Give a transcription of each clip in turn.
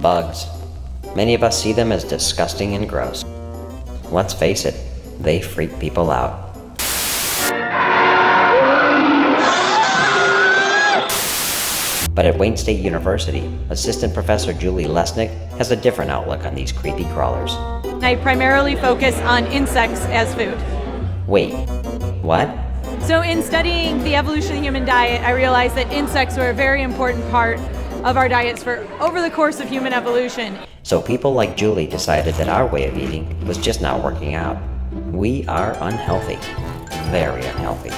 Bugs. Many of us see them as disgusting and gross. Let's face it, they freak people out. But at Wayne State University, Assistant Professor Julie Lesnik has a different outlook on these creepy crawlers. I primarily focus on insects as food. Wait, what? So in studying the evolution of the human diet, I realized that insects were a very important part of our diets for over the course of human evolution. So people like Julie decided that our way of eating was just not working out. We are unhealthy, very unhealthy.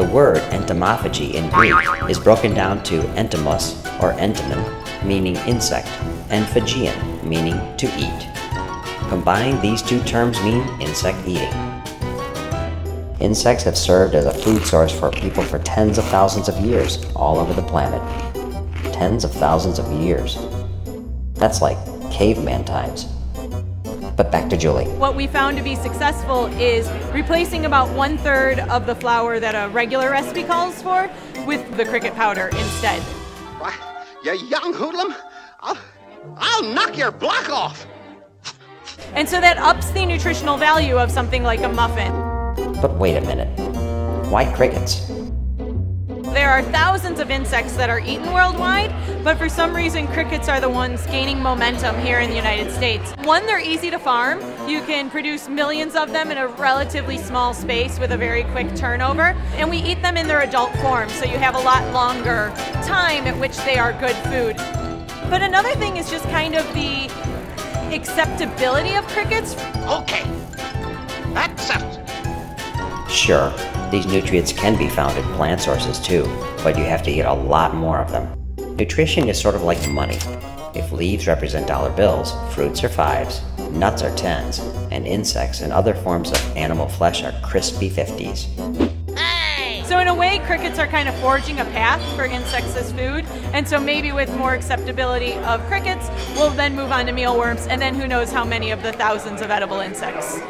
The word entomophagy in Greek is broken down to entomos, or entomon, meaning insect, and phagein, meaning to eat. Combined, these two terms mean insect eating. Insects have served as a food source for people for tens of thousands of years all over the planet. Tens of thousands of years. That's like caveman times. But back to Julie. What we found to be successful is replacing about 1/3 of the flour that a regular recipe calls for with the cricket powder instead. Why, you young hoodlum, I'll knock your block off. And so that ups the nutritional value of something like a muffin. But wait a minute, why crickets? There are thousands of insects that are eaten worldwide, but for some reason crickets are the ones gaining momentum here in the United States. One, they're easy to farm. You can produce millions of them in a relatively small space with a very quick turnover, and we eat them in their adult form, so you have a lot longer time at which they are good food. But another thing is just kind of the acceptability of crickets. Okay, that settles it. Sure. These nutrients can be found in plant sources too, but you have to eat a lot more of them. Nutrition is sort of like money. If leaves represent dollar bills, fruits are fives, nuts are tens, and insects and other forms of animal flesh are crispy 50s. Hey! So in a way, crickets are kind of forging a path for insects as food, and so maybe with more acceptability of crickets, we'll then move on to mealworms, and then who knows how many of the thousands of edible insects.